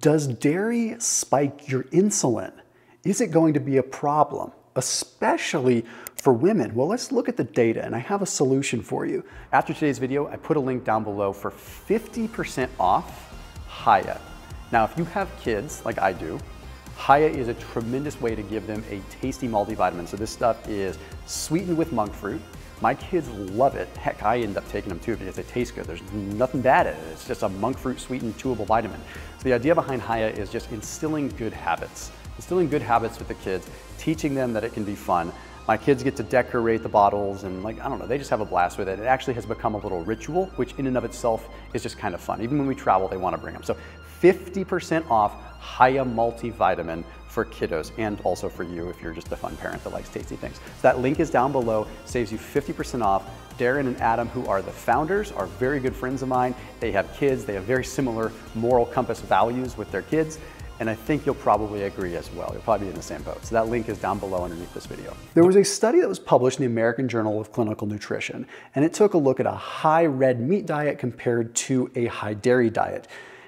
Does dairy spike your insulin? Is it going to be a problem, especially for women? Well, let's look at the data, and I have a solution for you. After today's video, I put a link down below for 50% off Hiya. Now, if you have kids, like I do, Hiya is a tremendous way to give them a tasty multivitamin. So this stuff is sweetened with monk fruit. My kids love it. Heck, I end up taking them too because they taste good. There's nothing bad in it. It's just a monk fruit sweetened chewable vitamin. So the idea behind Hiya is just instilling good habits. Instilling good habits with the kids, teaching them that it can be fun. My kids get to decorate the bottles and, like, I don't know, they just have a blast with it. It actually has become a little ritual, which in and of itself is just kind of fun. Even when we travel, they want to bring them. So 50% off Hiya multivitamin for kiddos and also for you if you're just a fun parent that likes tasty things. So that link is down below, saves you 50% off. Darren and Adam, who are the founders, are very good friends of mine. They have kids, they have very similar moral compass values with their kids. And I think you'll probably agree as well. You'll probably be in the same boat. So that link is down below underneath this video. There was a study that was published in the American Journal of Clinical Nutrition, and it took a look at a high red meat diet compared to a high dairy diet.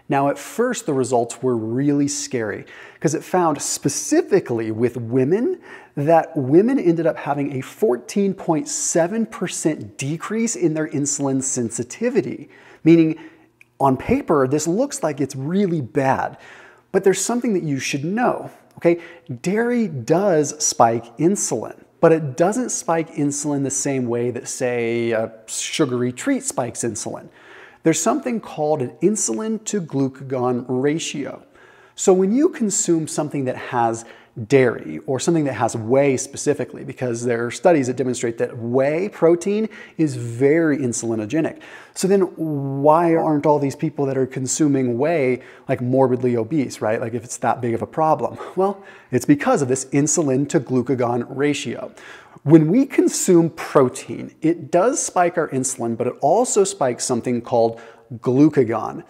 Now, at first, the results were really scary because it found specifically with women that women ended up having a 14.7% decrease in their insulin sensitivity, meaning on paper, this looks like it's really bad. But there's something that you should know, okay? Dairy does spike insulin, but it doesn't spike insulin the same way that, say, a sugary treat spikes insulin. There's something called an insulin to glucagon ratio. So when you consume something that has dairy or something that has whey specifically, because there are studies that demonstrate that whey protein is very insulinogenic. So then why aren't all these people that are consuming whey like morbidly obese, right? Like if it's that big of a problem? Well, it's because of this insulin to glucagon ratio. When we consume protein, it does spike our insulin, but it also spikes something called glucagon.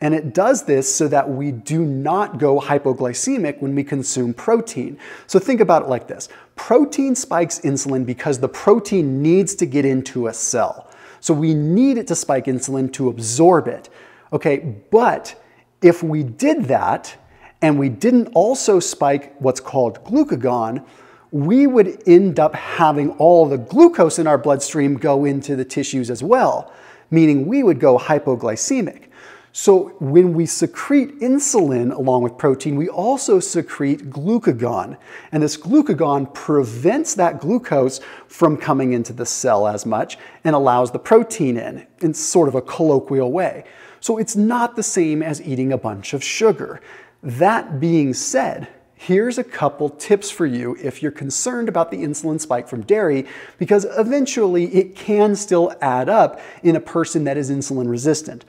And it does this so that we do not go hypoglycemic when we consume protein. So think about it like this. Protein spikes insulin because the protein needs to get into a cell. So we need it to spike insulin to absorb it. Okay, but if we did that and we didn't also spike what's called glucagon, we would end up having all the glucose in our bloodstream go into the tissues as well, meaning we would go hypoglycemic. So when we secrete insulin along with protein, we also secrete glucagon. And this glucagon prevents that glucose from coming into the cell as much and allows the protein in sort of a colloquial way. So it's not the same as eating a bunch of sugar. That being said, here's a couple tips for you if you're concerned about the insulin spike from dairy, because eventually it can still add up in a person that is insulin resistant.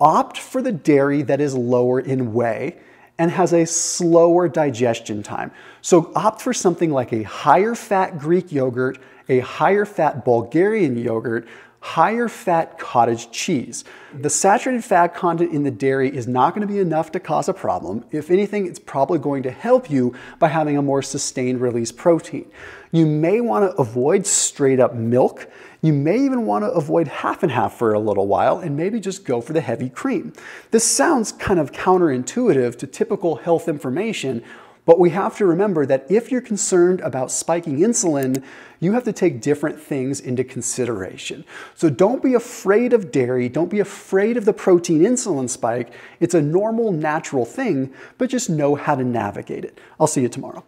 Opt for the dairy that is lower in whey and has a slower digestion time. So opt for something like a higher fat Greek yogurt, a higher fat Bulgarian yogurt, higher fat cottage cheese. The saturated fat content in the dairy is not going to be enough to cause a problem. If anything, it's probably going to help you by having a more sustained release protein. You may want to avoid straight up milk. You may even want to avoid half and half for a little while and maybe just go for the heavy cream. This sounds kind of counterintuitive to typical health information, but we have to remember that if you're concerned about spiking insulin, you have to take different things into consideration. So don't be afraid of dairy. Don't be afraid of the protein insulin spike. It's a normal, natural thing, but just know how to navigate it. I'll see you tomorrow.